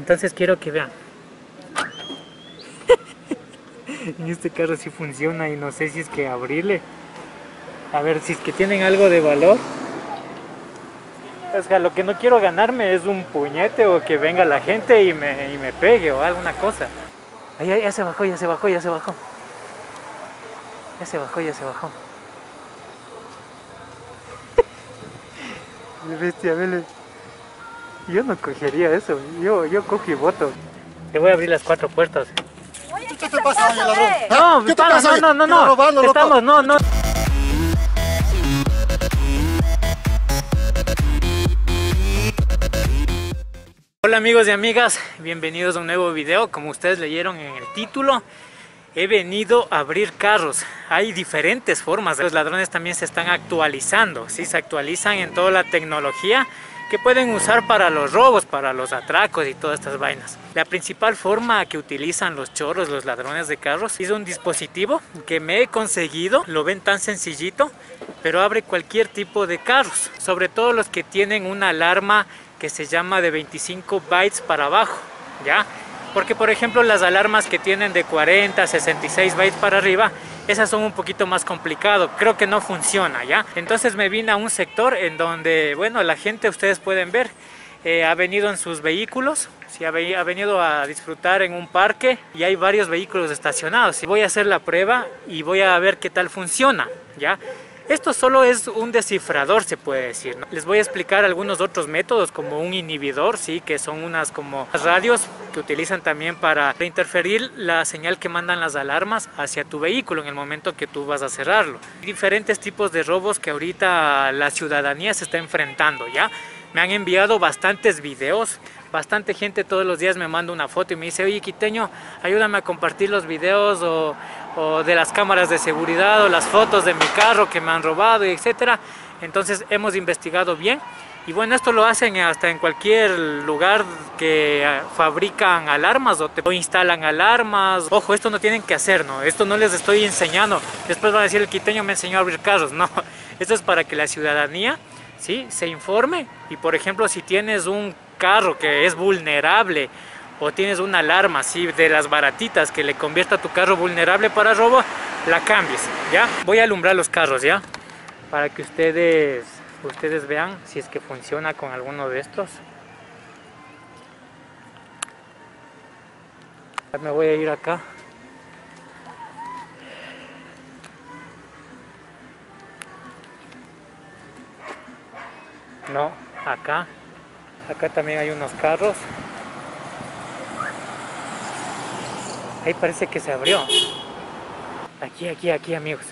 Entonces quiero que vean. En este carro sí funciona y no sé si es que abrirle. A ver si es que tienen algo de valor. O sea, lo que no quiero ganarme es un puñete o que venga la gente y me pegue o alguna cosa. Ay, ay, ya se bajó. Bestia, vele. Yo no cogería eso, yo cojo y voto. Te voy a abrir las 4 puertas. Oye, ¿qué te pasa, ladrón? No, ¿qué te pasa? No. Robando, estamos, no. Hola amigos y amigas, bienvenidos a un nuevo video. Como ustedes leyeron en el título, he venido a abrir carros. Hay diferentes formas. Los ladrones también se están actualizando, ¿sí? Se actualizan en toda la tecnología que pueden usar para los robos, para los atracos y todas estas vainas. La principal forma que utilizan los chorros, los ladrones de carros, es un dispositivo que me he conseguido. Lo ven tan sencillito, pero abre cualquier tipo de carros, sobre todo los que tienen una alarma que se llama de 25 bytes para abajo, ¿ya? Porque por ejemplo las alarmas que tienen de 40, 66 bytes para arriba, esas son un poquito más complicado, creo que no funciona, ¿ya? Entonces me vine a un sector en donde, bueno, la gente, ustedes pueden ver, ha venido en sus vehículos, ¿sí? Ha venido a disfrutar en un parque y hay varios vehículos estacionados. ¿Sí? Voy a hacer la prueba y voy a ver qué tal funciona, ¿ya? Esto solo es un descifrador, se puede decir, ¿no? Les voy a explicar algunos otros métodos, como un inhibidor, ¿sí? Que son unas como radios que utilizan también para interferir la señal que mandan las alarmas hacia tu vehículo en el momento que tú vas a cerrarlo. Diferentes tipos de robos que ahorita la ciudadanía se está enfrentando, ¿ya? Me han enviado bastantes videos, bastante gente todos los días me manda una foto y me dice: oye, Quiteño, ayúdame a compartir los videos o de las cámaras de seguridad o las fotos de mi carro que me han robado, etcétera. Entonces hemos investigado bien y bueno, esto lo hacen hasta en cualquier lugar que fabrican alarmas o instalan alarmas. Ojo, esto no tienen que hacer, no, esto no les estoy enseñando. Después van a decir: el Quiteño me enseñó a abrir carros. No, esto es para que la ciudadanía, ¿sí?, se informe y, por ejemplo, si tienes un carro que es vulnerable o tienes una alarma así de las baratitas que le convierta a tu carro vulnerable para robo, la cambies, ¿ya? Voy a alumbrar los carros, ¿ya? Para que ustedes vean si es que funciona con alguno de estos. Me voy a ir acá. No, acá. Acá también hay unos carros. Ahí parece que se abrió. Aquí, amigos.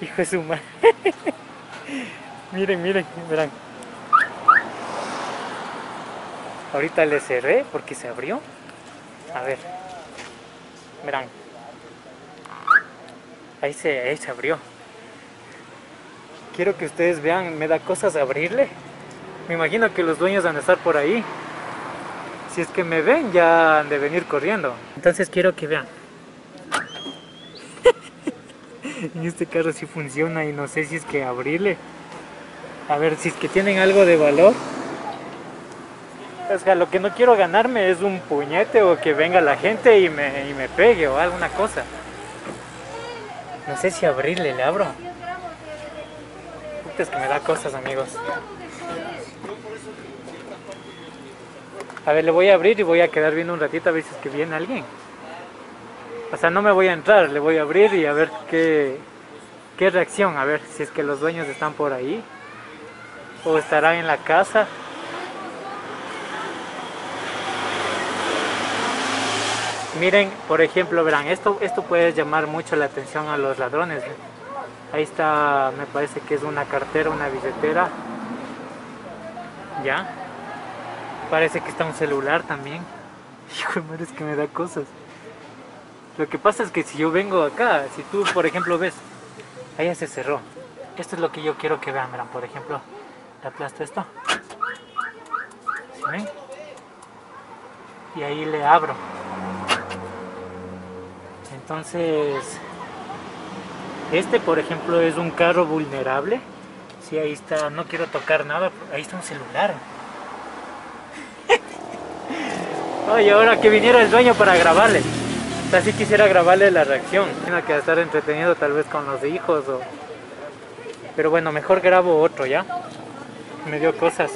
Hijo de su madre. Miren, verán. Ahorita le cerré porque se abrió. A ver. Verán. Ahí se abrió. Quiero que ustedes vean, me da cosas abrirle. Me imagino que los dueños van a estar por ahí. Si es que me ven, ya han de venir corriendo. Entonces quiero que vean. En este carro sí funciona y no sé si es que abrirle. A ver si es que tienen algo de valor. O sea, lo que no quiero ganarme es un puñete o que venga la gente y me pegue o alguna cosa. No sé si abrirle, le abro. Puta, es que me da cosas, amigos. A ver, le voy a abrir y voy a quedar viendo un ratito a ver si es que viene alguien. O sea, no me voy a entrar, le voy a abrir y a ver qué reacción. A ver si es que los dueños están por ahí o estarán en la casa. Miren, por ejemplo, verán, esto puede llamar mucho la atención a los ladrones. Ahí está, me parece que es una cartera, una billetera. Ya. Parece que está un celular también. Hijo de madre, es que me da cosas. Lo que pasa es que si yo vengo acá, si tú, por ejemplo, ves, ahí ya se cerró. Esto es lo que yo quiero que vean, miren, por ejemplo, le aplasto esto. ¿Sí ven? Y ahí le abro. Entonces, este, por ejemplo, es un carro vulnerable. Sí, ahí está, no quiero tocar nada, ahí está un celular. No, y ahora que viniera el dueño para grabarle. O sea, sí quisiera grabarle la reacción. Tiene que estar entretenido tal vez con los hijos o... Pero bueno, mejor grabo otro, ¿ya? Me dio cosas.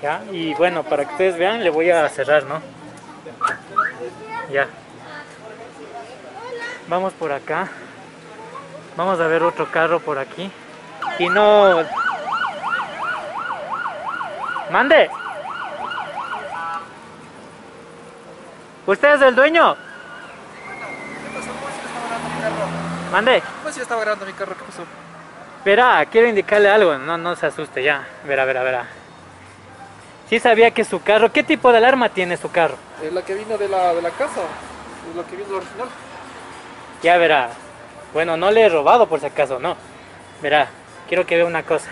¿Ya? Y bueno, para que ustedes vean, le voy a cerrar, ¿no? Ya. Vamos por acá. Vamos a ver otro carro por aquí. Y no... ¡Mande! ¿Usted es el dueño? ¿Qué pasó? ¿Cómo si yo estaba grabando mi carro? ¿Mande? ¿Cómo si yo estaba grabando mi carro? ¿Qué pasó? Verá, quiero indicarle algo. No, no se asuste, ya. Verá. Sí sabía que su carro... ¿Qué tipo de alarma tiene su carro? La que vino de la casa. La que vino original. Ya verá. Bueno, no le he robado por si acaso, no. Verá, quiero que vea una cosa.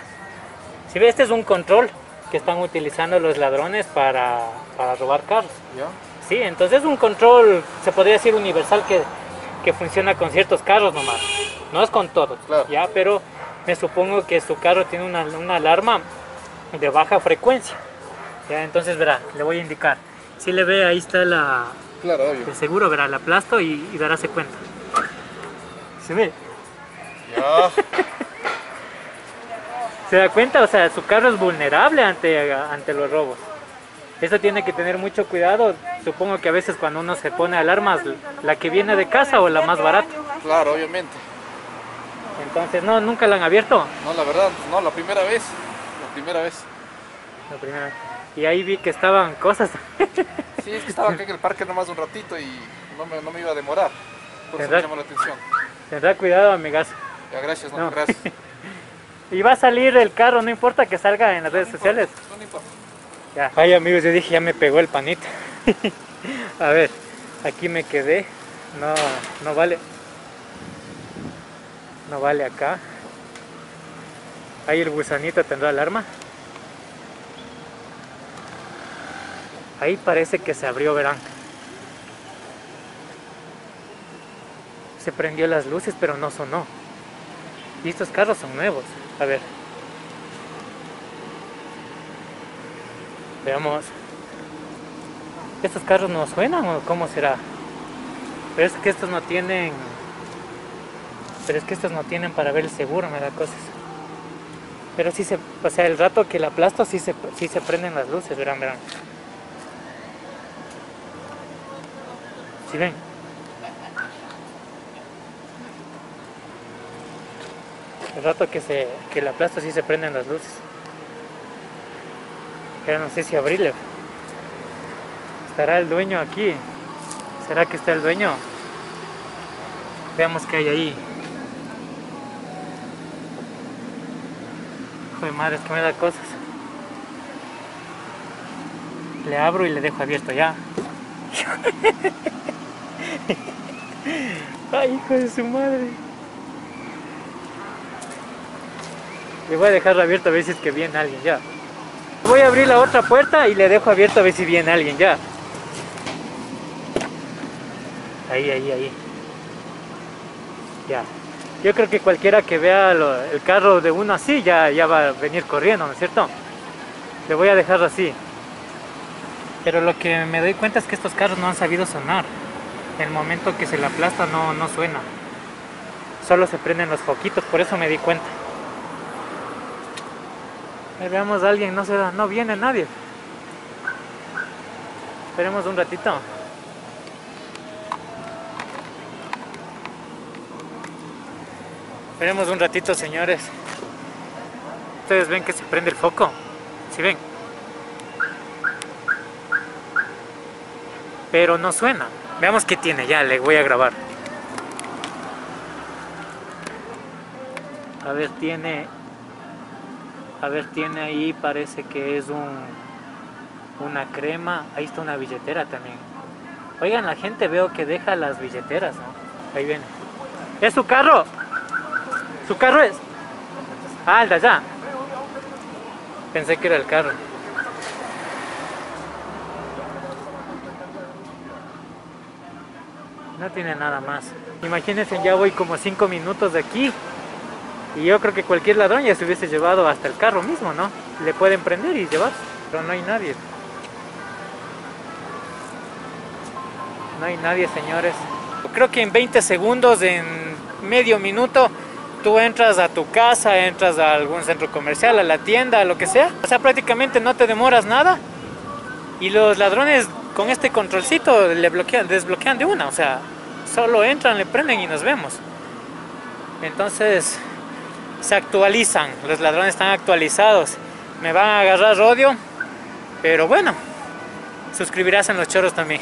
Si ve, este es un control que están utilizando los ladrones para robar carros. ¿Ya? Sí, entonces es un control, se podría decir universal, que funciona con ciertos carros nomás. No es con todos, claro. Ya, pero me supongo que su carro tiene una alarma de baja frecuencia. Ya, entonces verá, le voy a indicar. Si le ve, ahí está la... Claro, obvio. El seguro, verá, la aplasto y daráse cuenta. ¿Se ve? Ya. ¿Se da cuenta? O sea, su carro es vulnerable ante los robos. Eso tiene que tener mucho cuidado. Supongo que a veces cuando uno se pone alarmas, la que viene de casa o la más barata. Claro, obviamente. Entonces, ¿no? ¿Nunca la han abierto? No, la verdad, no, la primera vez. La primera vez. Y ahí vi que estaban cosas. Sí, es que estaba acá en el parque nomás un ratito y no me iba a demorar. Por eso me llamó la atención. Tendrá cuidado, amigas. Ya, gracias, no, gracias. Y va a salir el carro, no importa que salga en las redes sociales. No importa. Ya. Ay, amigos, yo dije, ya me pegó el panito. A ver, aquí me quedé. No vale. No vale acá. Ahí el gusanito tendrá alarma. Ahí parece que se abrió, verán. Se prendió las luces, pero no sonó. Y estos carros son nuevos. A ver. Veamos. ¿Estos carros no suenan o cómo será? Pero es que estos no tienen... para ver el seguro, me da cosas. Pero sí se... O sea, el rato que la aplasto sí se prenden las luces, verán. ¿Sí ven? El rato que la aplasto sí se prenden las luces. Pero no sé si abrirle. ¿Estará el dueño aquí? ¿Será que está el dueño? Veamos qué hay ahí. Joder, madre, es que me da cosas. Le abro y le dejo abierto ya. Ay, hijo de su madre. Le voy a dejarlo abierto a ver si es que viene alguien ya. Voy a abrir la otra puerta y le dejo abierto a ver si viene alguien ya. Ahí. Ya. Yo creo que cualquiera que vea el carro de uno así ya va a venir corriendo, ¿no es cierto? Le voy a dejarlo así. Pero lo que me doy cuenta es que estos carros no han sabido sonar. El momento que se le aplasta no suena. Solo se prenden los foquitos, por eso me di cuenta. Veamos a alguien, no viene nadie. Esperemos un ratito. Señores. Ustedes ven que se prende el foco. ¿Sí ven? Pero no suena. Veamos qué tiene, ya le voy a grabar. A ver, tiene... ahí, parece que es una crema. Ahí está una billetera también. Oigan, la gente veo que deja las billeteras, ¿no? Ahí viene. ¿Es su carro? ¿Su carro es? Ah, el de allá. Pensé que era el carro. No tiene nada más. Imagínense, ya voy como 5 minutos de aquí. Y yo creo que cualquier ladrón ya se hubiese llevado hasta el carro mismo, ¿no? Le pueden prender y llevar, pero no hay nadie. No hay nadie, señores. Creo que en 20 segundos, en medio minuto, tú entras a tu casa, entras a algún centro comercial, a la tienda, a lo que sea. O sea, prácticamente no te demoras nada. Y los ladrones con este controlcito le bloquean, desbloquean de una. O sea, solo entran, le prenden y nos vemos. Entonces, se actualizan. Los ladrones están actualizados. Me van a agarrar odio. Pero bueno, suscribirás en los choros también.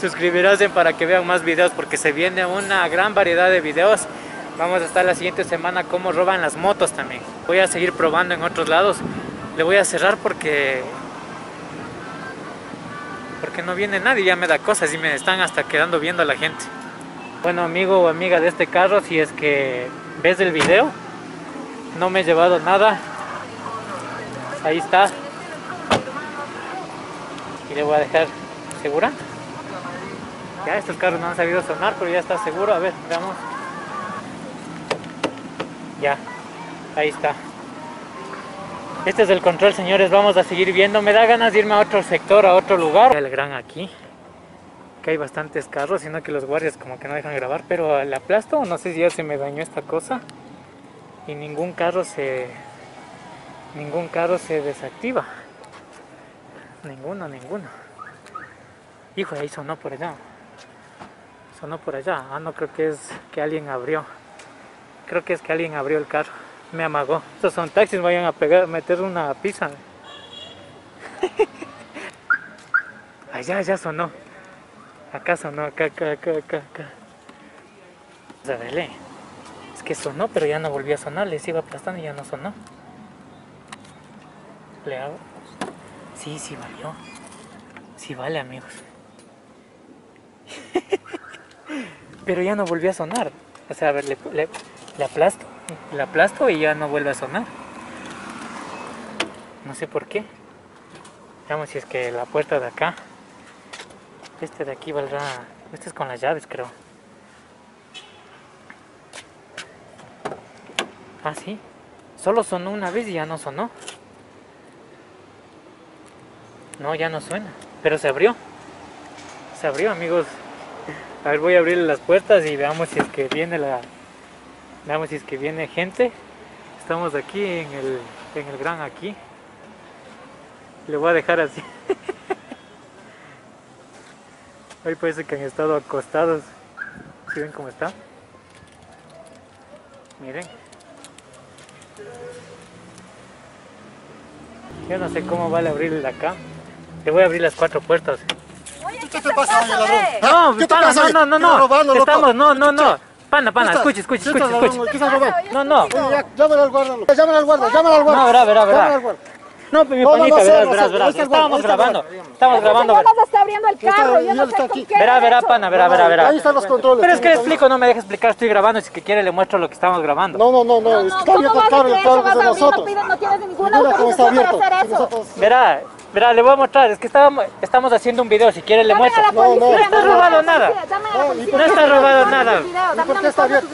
Suscribirás para que vean más videos, porque se viene una gran variedad de videos. Vamos a estar la siguiente semana cómo roban las motos también. Voy a seguir probando en otros lados. Le voy a cerrar porque no viene nadie, ya me da cosas y me están hasta quedando viendo a la gente. Bueno, amigo o amiga de este carro, si es que ves el video, no me he llevado nada. Ahí está. Y le voy a dejar segura. Ya estos carros no han sabido sonar, pero ya está seguro. A ver, veamos. Ya, ahí está. Este es el control, señores. Vamos a seguir viendo. Me da ganas de irme a otro sector, a otro lugar. El gran aquí, que hay bastantes carros, sino que los guardias como que no dejan grabar. Pero le aplasto, no sé si ya se me dañó esta cosa. Y ningún carro se desactiva. Ninguno. Hijo, ahí sonó por allá. Ah, no, creo que es que alguien abrió. Creo que es que alguien abrió el carro. Me amagó. Estos son taxis, me vayan a pegar, meter una pizza. Allá sonó. Acá sonó, acá. Vamos a verle. Es que sonó, pero ya no volvió a sonar. Les iba aplastando y ya no sonó. ¿Le hago? Sí valió. Sí vale, amigos. Pero ya no volvió a sonar. O sea, a ver, le aplasto y ya no vuelve a sonar. No sé por qué. Veamos si es que la puerta de acá. Este de aquí valdrá. Este es con las llaves, creo. Ah, sí. Solo sonó una vez y ya no sonó. No, ya no suena. Pero se abrió. Se abrió, amigos. A ver, voy a abrirle las puertas y veamos si es que viene la... Veamos si es que viene gente. Estamos aquí en el gran aquí. Le voy a dejar así. Hoy parece que han estado acostados. ¿Sí ven cómo está? Miren. Yo no sé cómo vale abrirle acá. Le voy a abrir las 4 puertas. ¿Qué te pasa, ladrón? No, ¿qué te pasa? No. Pana, escuche. ¿Qué estás robando? No. Llámale al guarda. No, verá. No, mi panita, verás. Estábamos grabando. Ya nos está abriendo el carro, yo no sé con qué. Verá. Ahí están los controles. Pero es que le explico, no me deja explicar, estoy grabando, si quiere le muestro lo que estamos grabando. No, está abierto el carro, es de nosotros. No tienes ninguna autorización para hacer eso. Verá, le voy a mostrar, es que estamos haciendo un video, si quieres le muestro. No está robado nada. No está robado nada. ¿Por qué está abierto?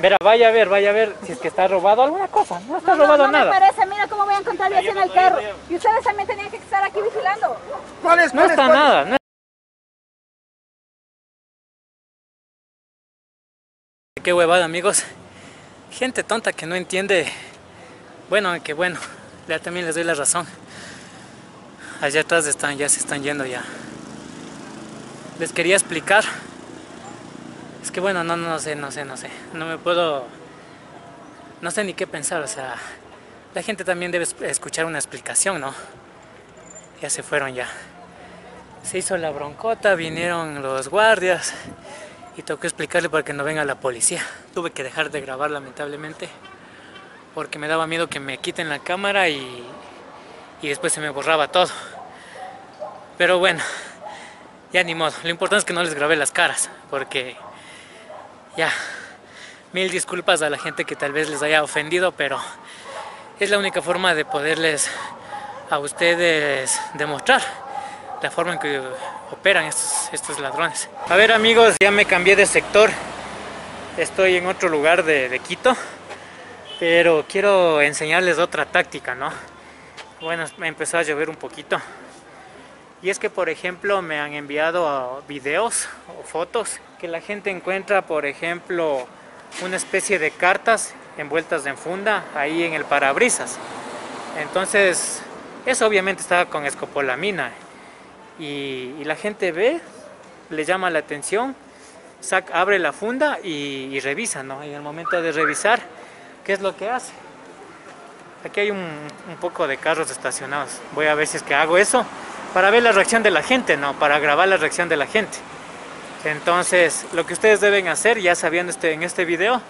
Verá, vaya a ver si es que está robado alguna cosa. No está robado nada. No me parece, mira cómo voy a encontrar yo en el carro. Y ustedes también tenían que estar aquí vigilando. No está nada. Qué huevada, amigos. Gente tonta que no entiende. Bueno, aunque bueno, ya también les doy la razón. Allá atrás se están yendo. Les quería explicar. Es que bueno, no sé. No me puedo... No sé ni qué pensar, o sea... La gente también debe escuchar una explicación, ¿no? Ya se fueron ya. Se hizo la broncota, vinieron los guardias. Y tocó explicarle para que no venga la policía. Tuve que dejar de grabar, lamentablemente. Porque me daba miedo que me quiten la cámara y después se me borraba todo. Pero bueno, ya ni modo. Lo importante es que no les grabé las caras, porque ya, mil disculpas a la gente que tal vez les haya ofendido, pero es la única forma de poderles a ustedes demostrar la forma en que operan estos ladrones. A ver, amigos, ya me cambié de sector. Estoy en otro lugar de Quito, pero quiero enseñarles otra táctica, ¿no? Bueno, me empezó a llover un poquito Y es que, por ejemplo, me han enviado videos o fotos que la gente encuentra, por ejemplo, una especie de cartas envueltas en funda ahí en el parabrisas. Entonces, eso obviamente está con escopolamina. Y la gente ve, le llama la atención, saca, abre la funda y revisa, ¿no? Y al momento de revisar, ¿qué es lo que hace? Aquí hay un poco de carros estacionados. Voy a ver si es que hago eso para ver la reacción de la gente, ¿no? Para grabar la reacción de la gente. Entonces, lo que ustedes deben hacer, ya sabiendo en este video,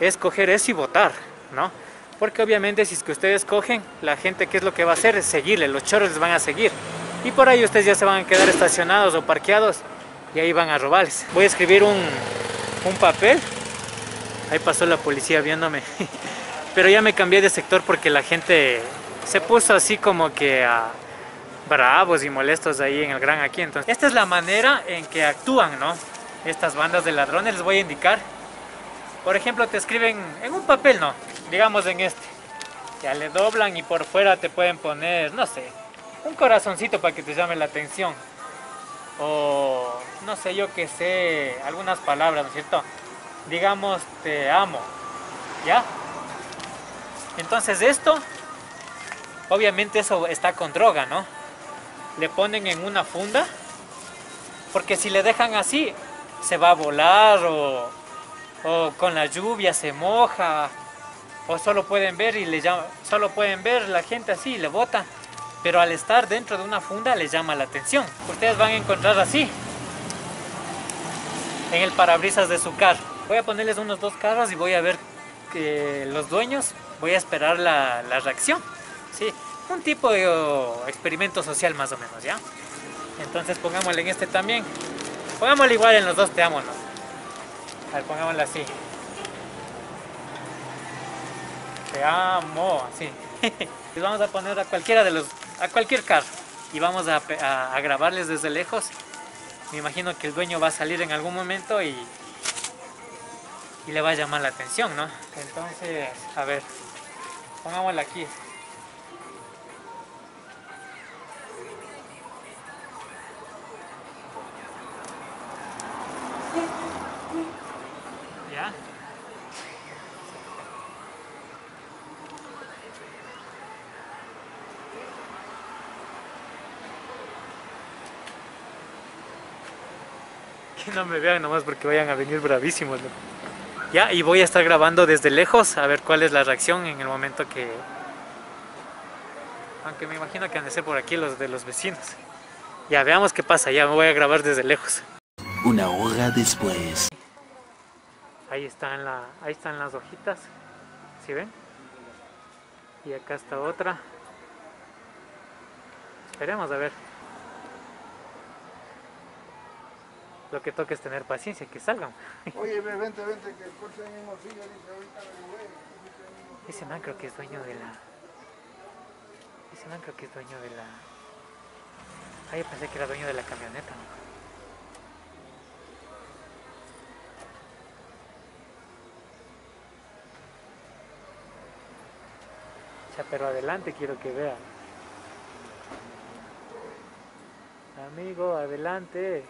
es coger eso y votar, ¿no? Porque obviamente si es que ustedes cogen, la gente, ¿qué es lo que va a hacer? Es seguirle, los chorros les van a seguir. Y por ahí ustedes ya se van a quedar estacionados o parqueados y ahí van a robarles. Voy a escribir un papel. Ahí pasó la policía viéndome. Pero ya me cambié de sector porque la gente se puso así como que bravos y molestos ahí en el Gran Aquí. Entonces, esta es la manera en que actúan, ¿no? Estas bandas de ladrones. Les voy a indicar. Por ejemplo, te escriben en un papel, ¿no? Digamos en este. Ya le doblan y por fuera te pueden poner, no sé, un corazoncito para que te llame la atención. O, no sé, yo qué sé, algunas palabras, ¿no es cierto? Digamos, te amo, ¿ya? Entonces esto, obviamente eso está con droga, ¿no? Le ponen en una funda, porque si le dejan así, se va a volar o con la lluvia se moja, o solo pueden ver y le llama, solo pueden ver la gente así y le bota. Pero al estar dentro de una funda les llama la atención. Ustedes van a encontrar así, en el parabrisas de su carro. Voy a ponerles unos dos carros y voy a ver que los dueños, voy a esperar la reacción. Sí, un tipo de experimento social más o menos, ¿ya? Entonces pongámosle en este también. Pongámosle igual en los dos, te amo, ¿no? A ver, pongámosle así. Te amo, así. Les vamos a poner a cualquiera de los, a cualquier carro, y vamos a grabarles desde lejos. Me imagino que el dueño va a salir en algún momento y le va a llamar la atención, ¿no? Entonces, a ver, pongámosla aquí. ¿Ya? Que no me vean nomás porque vayan a venir bravísimos, ¿no? Ya, y voy a estar grabando desde lejos a ver cuál es la reacción en el momento que... Aunque me imagino que han de ser por aquí los de los vecinos. Ya, veamos qué pasa, ya me voy a grabar desde lejos. Una hora después. Ahí están las hojitas, ¿sí ven? Y acá está otra. Esperemos a ver. Lo que toca es tener paciencia, que salgan. Oye, vente, vente, que el coche ahí mismo sigue, dice, ahorita me voy. Ese man creo que es dueño de la... Ese man creo que es dueño de la... Ah, yo pensé que era dueño de la camioneta, ¿no? O sea, pero adelante quiero que vean. Amigo, adelante.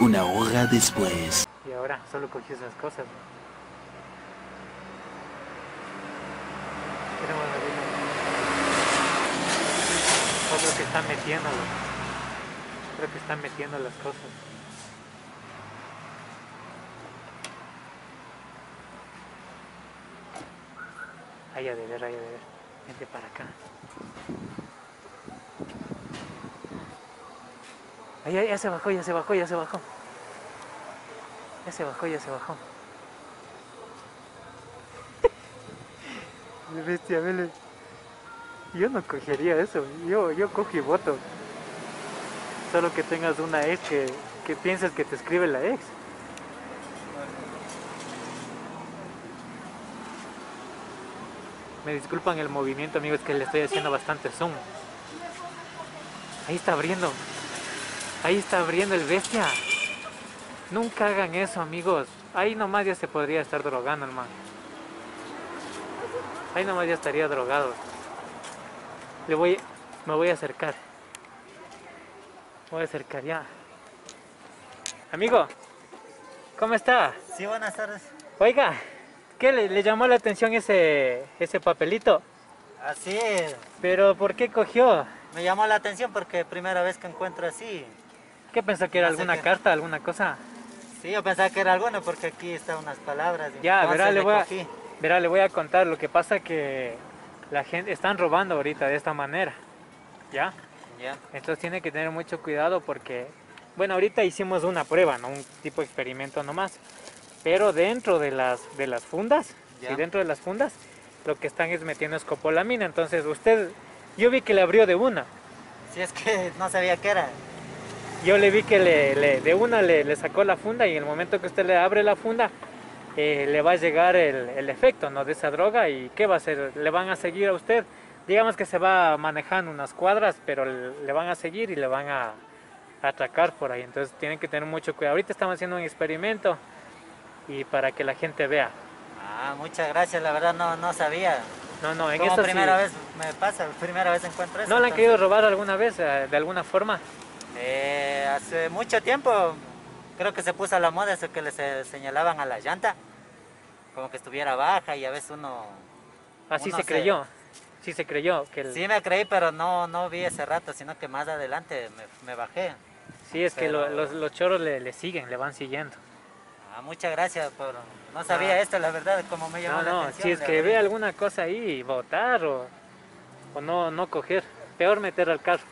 Una hora después. Y ahora solo cogí esas cosas, ¿no? Tenemos ahí otro que está metiéndolo. Creo que están metiendo las cosas. Ahí a deber, ahí a deber. Vente para acá. Ya se bajó, ya se bajó, ya se bajó. Ya se bajó, ya se bajó. Bestia, vele. Yo no cogería eso. Yo cojo y voto. Solo que tengas una ex que pienses que te escribe la ex. Me disculpan el movimiento, amigos, que le estoy haciendo bastante zoom. Ahí está abriendo. Ahí está abriendo el bestia. Nunca hagan eso, amigos. Ahí nomás ya se podría estar drogando, hermano. Ahí nomás ya estaría drogado. Me voy a acercar. Voy a acercar ya. Amigo, ¿cómo está? Sí, buenas tardes. Oiga, ¿qué le llamó la atención ese papelito? Así es. ¿Pero por qué cogió? Me llamó la atención porque es primera vez que encuentro así. ¿Qué pensó que era? Así alguna carta, alguna cosa? Sí, yo pensaba que era alguna porque aquí están unas palabras. Ya, verá, le voy a contar. Lo que pasa que la gente están robando ahorita de esta manera. ¿Ya? Ya. Entonces tiene que tener mucho cuidado porque... Bueno, ahorita hicimos una prueba, ¿no? Un tipo de experimento nomás. Pero dentro de las fundas, ¿ya? Y dentro de las fundas, lo que están es metiendo escopolamina. Entonces usted... Yo vi que le abrió de una. Si es que no sabía qué era. Yo le vi que de una le sacó la funda y en el momento que usted le abre la funda le va a llegar el efecto, ¿no? De esa droga. ¿Y qué va a hacer? Le van a seguir a usted. Digamos que se va manejando unas cuadras, pero le van a seguir y le van a atracar por ahí. Entonces tienen que tener mucho cuidado. Ahorita estamos haciendo un experimento y para que la gente vea. Ah, muchas gracias. La verdad no sabía. No, en esto primera vez me pasa, primera vez encuentro eso. ¿No le han querido robar alguna vez, de alguna forma? Hace mucho tiempo, creo que se puso a la moda eso que le señalaban a la llanta, como que estuviera baja y a veces uno... Así sí se creyó. Que el... Sí me creí, pero no vi ese rato, sino que más adelante me bajé. Sí, es que los choros le siguen, le van siguiendo. Ah, muchas gracias, por... no sabía esto, la verdad, como me llamó la atención. Si es que ve alguna cosa ahí, botar o no coger, peor meter al carro.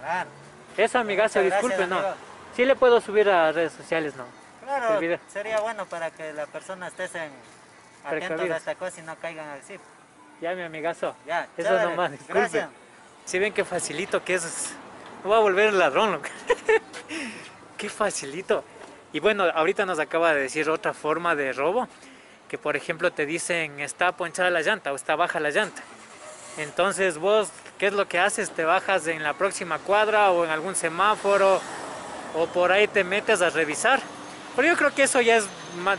Claro. Eso, amigazo, disculpe, no. Amigo. Sí le puedo subir a redes sociales, ¿no? Claro, sería bueno para que las personas estén atentos a esta cosa y no caigan al zip. Ya, mi amigazo. Ya, eso es nomás, disculpe. Gracias. Si ven qué facilito que es, no va a volver el ladrón, loco. Qué facilito. Y bueno, ahorita nos acaba de decir otra forma de robo, que por ejemplo te dicen está ponchada la llanta o está baja la llanta. Entonces vos, ¿qué es lo que haces? Te bajas en la próxima cuadra o en algún semáforo o por ahí te metes a revisar. Pero yo creo que eso ya es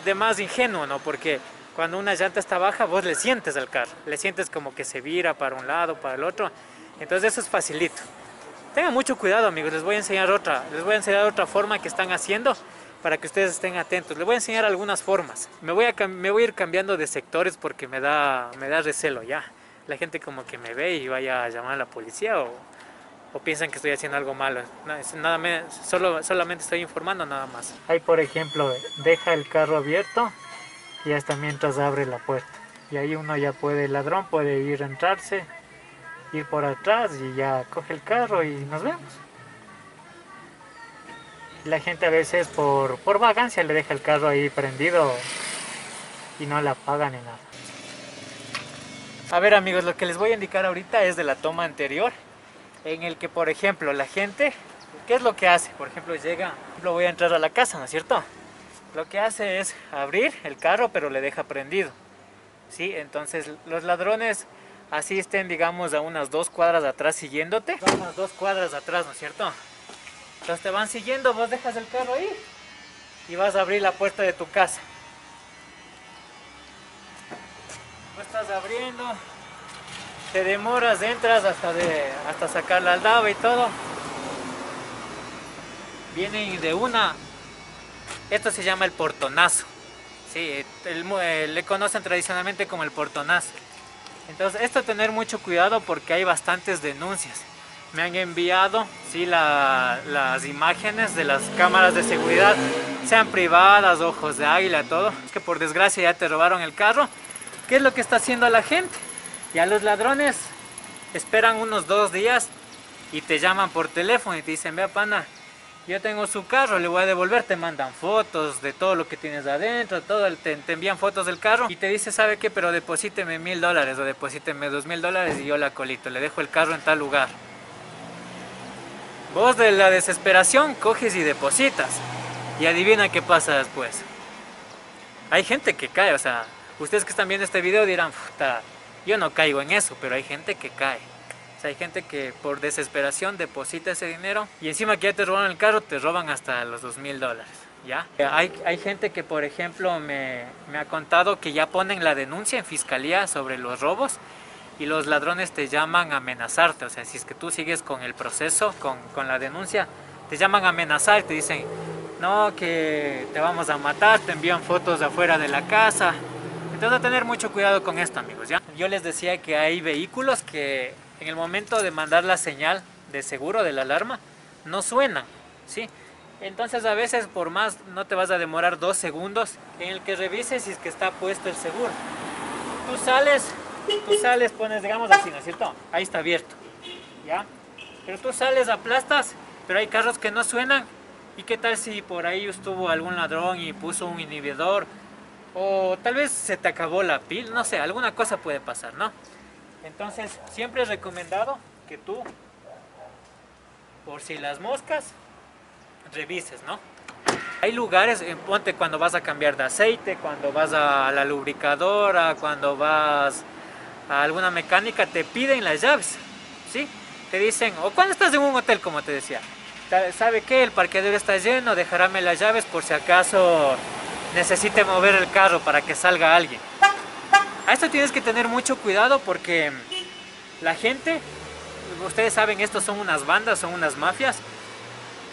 de más ingenuo, ¿no? Porque cuando una llanta está baja vos le sientes al carro, le sientes como que se vira para un lado, para el otro. Entonces eso es facilito. Tengan mucho cuidado, amigos, les voy a enseñar otra forma que están haciendo, para que ustedes estén atentos. Les voy a enseñar algunas formas. Me voy a ir cambiando de sectores porque me da recelo ya. La gente como que me ve y vaya a llamar a la policía o piensan que estoy haciendo algo malo. No, solamente estoy informando nada más. Ahí por ejemplo, deja el carro abierto y hasta mientras abre la puerta. Y ahí uno ya puede, el ladrón puede ir a entrarse, ir por atrás y ya coge el carro y nos vemos. La gente a veces por vagancia le deja el carro ahí prendido y no la apaga ni nada. A ver, amigos, lo que les voy a indicar ahorita es de la toma anterior, en el que por ejemplo la gente, ¿qué es lo que hace? Por ejemplo llega, voy a entrar a la casa, ¿no es cierto? Lo que hace es abrir el carro pero le deja prendido, ¿sí? Entonces los ladrones asisten, digamos, a unas 2 cuadras atrás siguiéndote. Unas 2 cuadras atrás, ¿no es cierto? Entonces te van siguiendo, vos dejas el carro ahí y vas a abrir la puerta de tu casa. Vos estás abriendo, te demoras, entras hasta sacar la aldaba y todo. Vienen de una, esto se llama el portonazo. Sí, le conocen tradicionalmente como el portonazo. Entonces esto tener mucho cuidado porque hay bastantes denuncias. Me han enviado, sí, las imágenes de las cámaras de seguridad, sean privadas, ojos de águila, todo. Es que por desgracia ya te robaron el carro. ¿Qué es lo que está haciendo la gente? Ya los ladrones esperan unos 2 días y te llaman por teléfono y te dicen, vea pana, yo tengo su carro, le voy a devolver. Te mandan fotos de todo lo que tienes adentro, todo, te envían fotos del carro y te dice, ¿sabe qué? Pero deposíteme $1000 o deposíteme $2000 y yo la colito, le dejo el carro en tal lugar. Vos de la desesperación coges y depositas. Y adivina qué pasa después. Hay gente que cae, o sea, ustedes que están viendo este video dirán, puta, yo no caigo en eso, pero hay gente que cae. O sea, hay gente que por desesperación deposita ese dinero y encima que ya te robaron el carro, te roban hasta los $2000, ¿ya? Hay gente que, por ejemplo, me ha contado que ya ponen la denuncia en fiscalía sobre los robos. Y los ladrones te llaman a amenazarte, o sea, si es que tú sigues con el proceso, con la denuncia, te llaman a amenazar, te dicen, no, que te vamos a matar, te envían fotos afuera de la casa. Entonces a tener mucho cuidado con esto, amigos, ¿ya? Yo les decía que hay vehículos que en el momento de mandar la señal de seguro de la alarma no suenan, ¿sí? Entonces a veces por más no te vas a demorar 2 segundos en el que revises si es que está puesto el seguro. Tú sales, pones, digamos así, ¿no es cierto? Ahí está abierto, ¿ya? Pero tú sales, aplastas, pero hay carros que no suenan. ¿Y qué tal si por ahí estuvo algún ladrón y puso un inhibidor? O tal vez se te acabó la pila, no sé, alguna cosa puede pasar, ¿no? Entonces siempre es recomendado que tú, por si las moscas, revises, ¿no? Hay lugares, ponte cuando vas a cambiar de aceite, cuando vas a la lubricadora, cuando vas a alguna mecánica, te piden las llaves, ¿sí? Te dicen, o cuando estás en un hotel, como te decía, ¿sabe qué? El parqueadero está lleno, déjame las llaves por si acaso necesite mover el carro para que salga alguien. A esto tienes que tener mucho cuidado porque la gente, ustedes saben, estos son unas bandas, son unas mafias,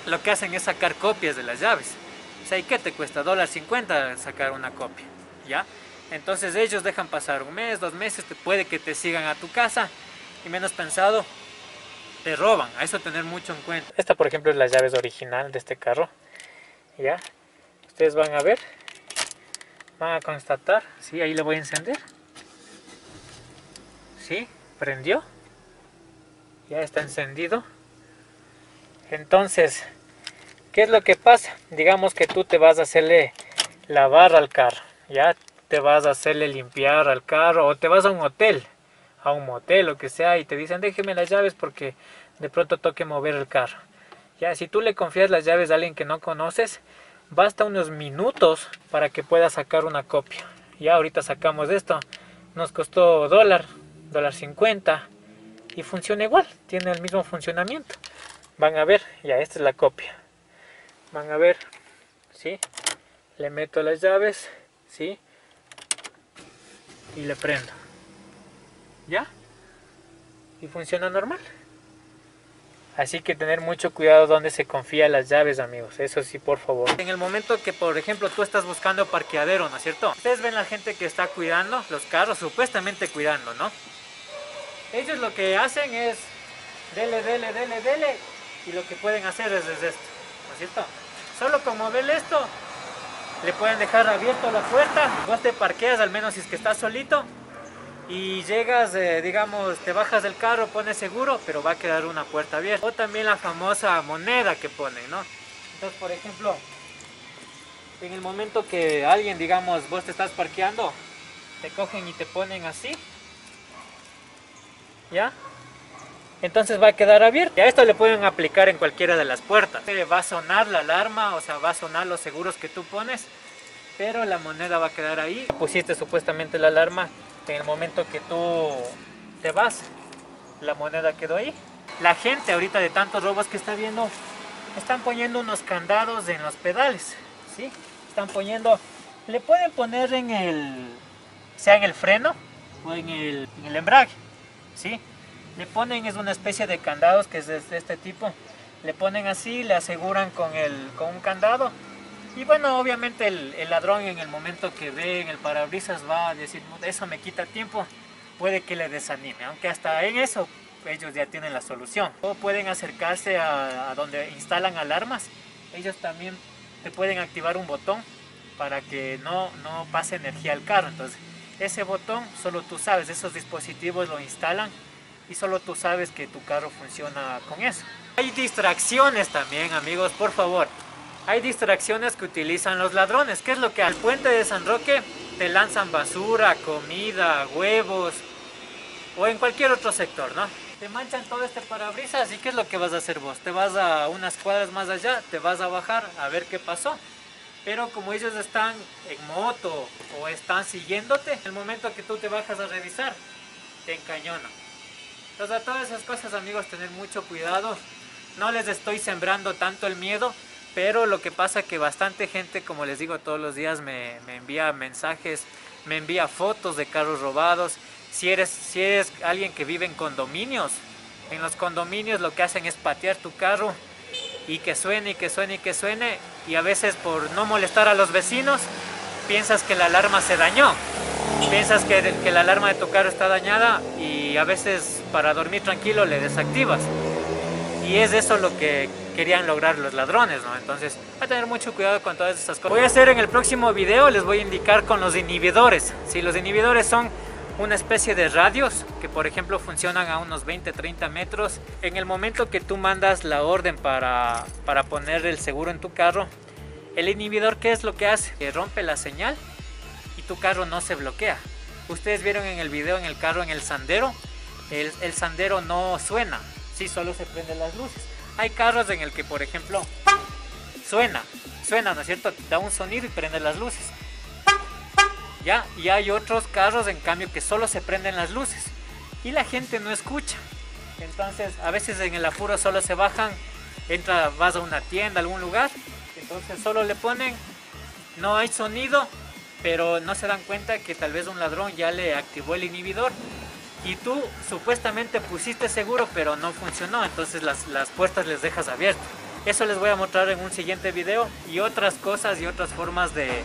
lo que hacen es sacar copias de las llaves. O sea, ¿y qué te cuesta? $1.50 sacar una copia, ¿ya? Entonces ellos dejan pasar un mes, 2 meses, puede que te sigan a tu casa y menos pensado, te roban. A eso tener mucho en cuenta. Esta, por ejemplo, es la llave original de este carro, ¿ya? Ustedes van a ver, van a constatar, ¿sí? Ahí le voy a encender. ¿Sí? Prendió. Ya está encendido. Entonces, ¿qué es lo que pasa? Digamos que tú te vas a hacerle lavar al carro, ya te vas a hacerle limpiar al carro, o te vas a un hotel, a un motel, lo que sea, y te dicen déjeme las llaves porque de pronto toque mover el carro. Ya, si tú le confías las llaves a alguien que no conoces, basta unos minutos para que pueda sacar una copia. Ya ahorita sacamos esto, nos costó $1.50 y funciona igual, tiene el mismo funcionamiento. Van a ver, ya esta es la copia. Van a ver, ¿sí? Le meto las llaves, ¿sí? Y le prendo. ¿Ya? Y funciona normal. Así que tener mucho cuidado donde se confía las llaves, amigos. Eso sí, por favor. En el momento que, por ejemplo, tú estás buscando parqueadero, ¿no es cierto? Ustedes ven la gente que está cuidando los carros, supuestamente cuidando, ¿no? Ellos lo que hacen es dele. Y lo que pueden hacer es desde esto, ¿no es cierto? Solo con moverle esto, le pueden dejar abierto la puerta. Vos te parqueas, al menos si es que estás solito, y llegas, digamos, te bajas del carro, pones seguro, pero va a quedar una puerta abierta. O también la famosa moneda que ponen, ¿no? Entonces, por ejemplo, en el momento que alguien, digamos, vos te estás parqueando, te cogen y te ponen así, ¿ya? Entonces va a quedar abierto. Y a esto le pueden aplicar en cualquiera de las puertas. Va a sonar la alarma, o sea, va a sonar los seguros que tú pones, pero la moneda va a quedar ahí. Pusiste supuestamente la alarma, en el momento que tú te vas, la moneda quedó ahí. La gente ahorita, de tantos robos que está viendo, están poniendo unos candados en los pedales, ¿sí? Están poniendo, le pueden poner en el, sea en el freno o en el embrague, ¿sí? Le ponen, es una especie de candados que es de este tipo, le ponen así, le aseguran con un candado, y bueno, obviamente el ladrón en el momento que ve en el parabrisas va a decir, eso me quita tiempo, puede que le desanime, aunque hasta en eso ellos ya tienen la solución. O pueden acercarse a donde instalan alarmas, ellos también te pueden activar un botón para que no pase energía al carro, entonces ese botón solo tú sabes, esos dispositivos lo instalan, y solo tú sabes que tu carro funciona con eso. Hay distracciones también, amigos, por favor. Hay distracciones que utilizan los ladrones. ¿Qué es lo que al puente de San Roque te lanzan basura, comida, huevos o en cualquier otro sector, ¿no? Te manchan todo este parabrisas y ¿qué es lo que vas a hacer vos? Te vas a unas cuadras más allá, te vas a bajar a ver qué pasó. Pero como ellos están en moto o están siguiéndote, en el momento que tú te bajas a revisar, te encañonan. Entonces a todas esas cosas, amigos, tener mucho cuidado. No les estoy sembrando tanto el miedo, pero lo que pasa es que bastante gente, como les digo, todos los días me envía mensajes, me envía fotos de carros robados. Si eres alguien que vive en condominios, en los condominios lo que hacen es patear tu carro y que suene, y que suene, y que suene, y a veces por no molestar a los vecinos, piensas que la alarma se dañó, piensas que la alarma de tu carro está dañada, y a veces para dormir tranquilo le desactivas. Y es eso lo que querían lograr los ladrones, ¿no? Entonces, hay que tener mucho cuidado con todas esas cosas. Voy a hacer en el próximo video, les voy a indicar con los inhibidores. Sí, los inhibidores son una especie de radios que, por ejemplo, funcionan a unos 20-30 metros. En el momento que tú mandas la orden para poner el seguro en tu carro, el inhibidor, ¿qué es lo que hace? Que rompe la señal y tu carro no se bloquea. Ustedes vieron en el video, en el carro, en el sandero, el sandero no suena. Sí, solo se prenden las luces. Hay carros en el que, por ejemplo, suena, ¿no es cierto? Da un sonido y prende las luces. Ya, y hay otros carros, en cambio, que solo se prenden las luces y la gente no escucha. Entonces, a veces en el apuro solo se bajan, vas a una tienda, a algún lugar, entonces solo le ponen, no hay sonido, pero no se dan cuenta que tal vez un ladrón ya le activó el inhibidor. Y tú supuestamente pusiste seguro, pero no funcionó, entonces las puertas les dejas abiertas. Eso les voy a mostrar en un siguiente video, y otras cosas y otras formas de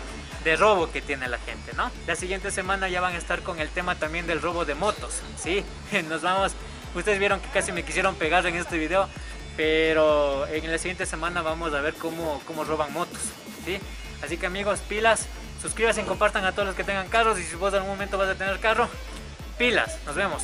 robo que tiene la gente, ¿no? La siguiente semana ya van a estar con el tema también del robo de motos, ¿sí? Nos vamos, ustedes vieron que casi me quisieron pegar en este video, pero en la siguiente semana vamos a ver cómo roban motos, ¿sí? Así que amigos, pilas, suscríbanse y compartan a todos los que tengan carros, y si vos en algún momento vas a tener carro, pilas, nos vemos.